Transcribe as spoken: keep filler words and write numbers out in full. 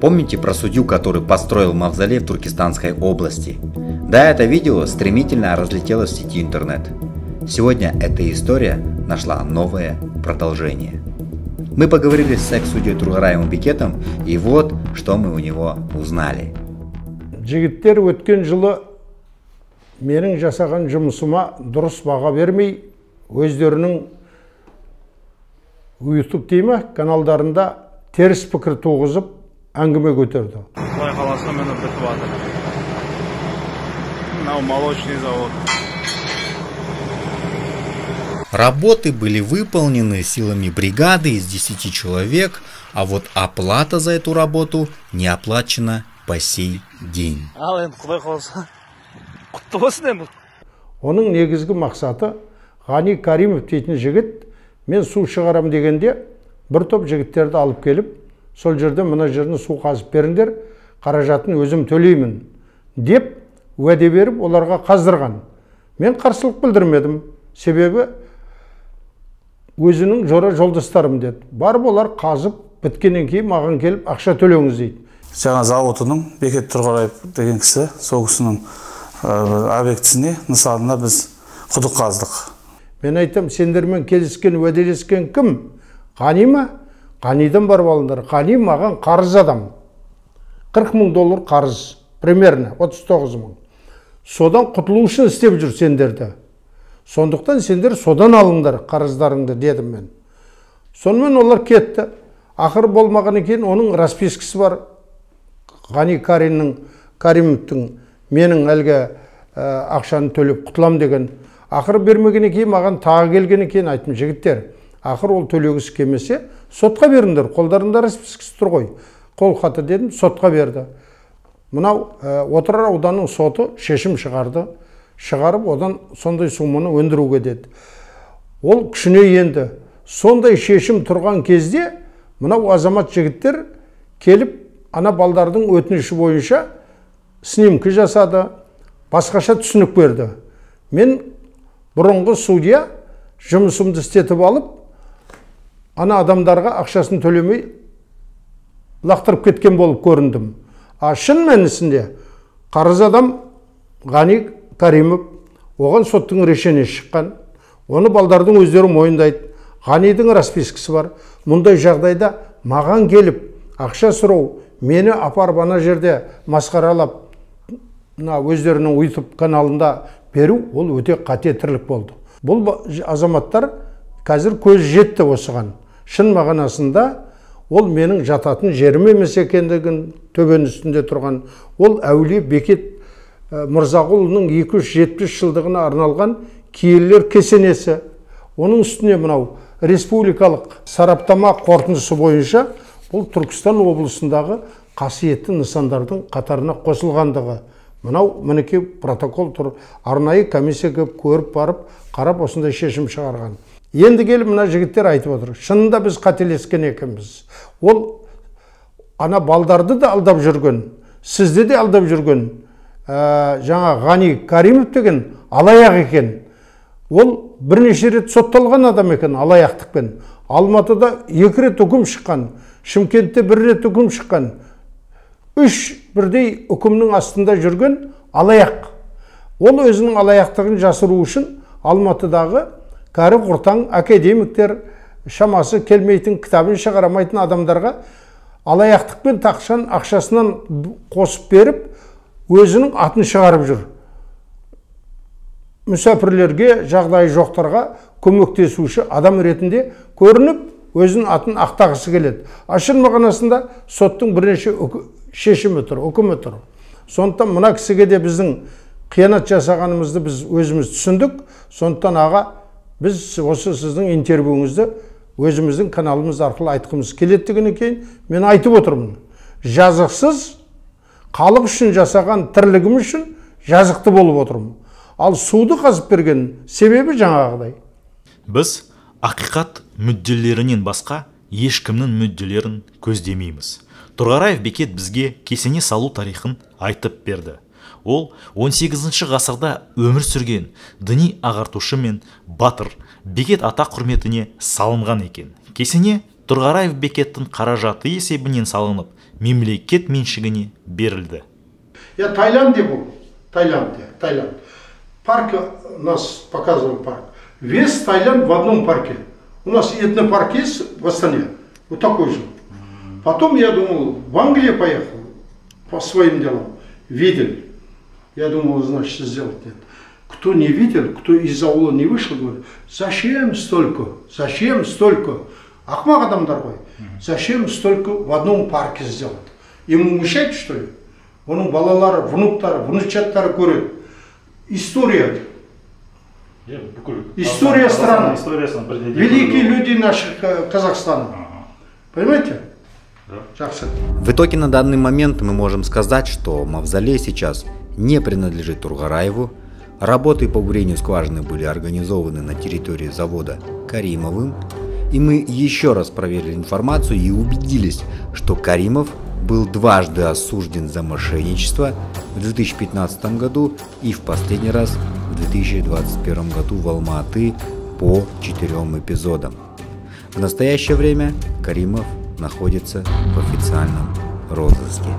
Помните про судью, который построил мавзолей в Туркестанской области? Да, это видео стремительно разлетелось в сети интернет. Сегодня эта история нашла новое продолжение. Мы поговорили с экс-судьей Тұрғараевым Бекетом, и вот что мы у него узнали. Жігіттер өткен жылы менің жасаған жұмысыма дұрыс баға бермей, өздерінің YouTube деймі каналдарында теріс пікір туғызып, әңгіме көтерді. Құлай қаласына мені бітіп атыр. Мынау молочный завод. Работы были выполнены силами бригады из десяти человек, а вот оплата за эту работу не оплачена по сей день. Оның негізгі мақсаты Ғани Каримов дейтін жігіт, мен су шығарам дегенде бір топ жігіттерді алып келіп, сол жерде мына жерін су қазып беріңдер, қаражатын өзім төлеймін деп уәде беріп оларға қаздырған. Мен қарсылық білдірмедім, себебі өзінің жора жолдастарым деді. Барып олар қазып біткеннен кейін маған келіп ақша төлеңіз дейді. Жаңа зауытының Бекет Тұрғараев деген кісі сол кісінің объектісіне нысанына біз құдық қаздық. Мен айтам, сендермен келіскен, уәделескен кім? Ғани ма? Ғанидан барып алыңдар. Ғани маған қарыз адам. қырық мың доллар қарыз. Примерно отыз тоғыз мың. Содан құтылу үшін істеп жүр сендерді. Сондықтан сендер содан алыңдар қарыздарыңды дедім мен. Сонымен олар кетті. Ақыр болмаған екен, оның распискісі бар. Ғани Каримовтың менің әлгі ақшаны төлеп құтылам деген. Ақыр бермеген екен, маған тағы келген екен, айттым жігіттер. Ақыр ол төлегісі келмесе, сотқа беріңдер, қолдарында распискісі тұр ғой. Қолхаты дедім, сотқа берді. Мынау Отырар ауданының соты шешім шығарды. Шығарып, одан сондай сумманы өндіруге деді. Ол күшіне енді. Сондай шешім тұрған кезде, мынау азамат жігіттер келіп, ана балдардың өтініші бойынша снимки жасады, басқаша түсінік берді. Мен бұрынғы судья жұмысымды істетіп алып, ана адамдарға ақшасын төлемей лақтырып кеткен болып көріндім. А шын мәнісінде қарыз адам Ғани Каримов, оған соттың решені шыққан, оны балдардың өздері мойындайды. Ғанидің распискісі бар. Мұндай жағдайда маған келіп, ақша сұрау, мені апарып ана жерде масқаралап, өздерінің YouTube каналында беру, ол өте қате тірлік болды. Бұл азаматтар қазір көз жетті осыған. Шын мағанасында ол менің жататын жерім емес екендігін, төбенің үстінде тұрған, ол әулие Бекет Мырзағұлының екі жүз жетпіс жылдығына арналған киелілер кесенесі. Оның үстіне мынау республикалық сараптама қорытындысы бойынша бұл Түркістан облысындағы қасиетті нысандардың қатарына қосылғандығы. Мынау мінекей протокол тұр, арнайы комиссия көп көріп барып, қарап осындай шешім шығарған. Енді келіп мына жігіттер айтып отыр. Шынында біз қателескен екенбіз. Ол ана балдарды да алдап жүрген, сізді де алдап жүрген. Жаңа Ғани Каримов деген алаяқ екен. Ол бірнеше рет сотталған адам екен алаяқтықпен. Алматыда екі рет үкім шыққан, Шымкентте бір рет үкім шыққан. Үш бірдей үкімнің астында жүрген алаяқ. Ол өзінің алаяқтығын жасыру үшін Алматыдағы кәрі құртаң академиктер шамасы келмейтін, кітабын шығарамайтын адамдарға алаяқтықпен тақшан ақшасынан қосып беріп, өзінің атын шығарып жүр. Мүсәпірлерге, жағдайы жоқтарға көмектесуші адам ретінде көрініп, өзінің атын ақтағысы келеді. Ашын мағанасында соттың бірнеше шешімі тұр, үкімі тұр. Сондықтан мына кісіге де біздің қиянат жасағанымызды біз өзіміз түсіндік. Сондықтан аға, біз осы сіздің интервьюіңізді өзіміздің каналымыз арқылы айтқымыз келеттігіне кейін мен айтып отырмын. Жазықсыз халық үшін жасаған тірлігім үшін жазықты болып отырмын. Ал суды қазып берген себебі жаңағыдай. Біз ақиқат мүдделерінен басқа ешкімнің мүдделерін көздемейміз. Тұрғараев Бекет бізге кесене салу тарихын айтып берді. Ол он сегізінші ғасырда өмір сүрген діни ағартушы мен батыр Бекет ата құрметіне салынған екен. Кесене Тұрғараев Бекеттің қаражаты есебінен салынып, мемлекет меншігіне берілді. Я Таиланде был, Таиланде, Таиланд. Парк у нас показывал парк. Весь Таиланд в одном парке. У нас этнопарк есть в Астане, вот такой же. Потом я думал, в Англию поехал по своим делам, видел. Я думал, значит, сделать нет. Кто не видел, кто из аула не вышел, говорит, зачем столько, зачем столько, ахмак адам дорогой, зачем столько в одном парке сделать? Ему мешать, что ли? Onun балалары, внуктары, внучаттары көреді. История. История страны. Великие люди наших Казахстана. Понимаете? В итоге на данный момент мы можем сказать, что мавзолей сейчас не принадлежит Тургараеву. Работы по бурению скважины были организованы на территории завода Каримовым. И мы еще раз проверили информацию и убедились, что Каримов был дважды осужден за мошенничество в две тысячи пятнадцатом году и в последний раз в две тысячи двадцать первом году в Алматы по четырем эпизодам. В настоящее время Каримов находится в официальном розыске.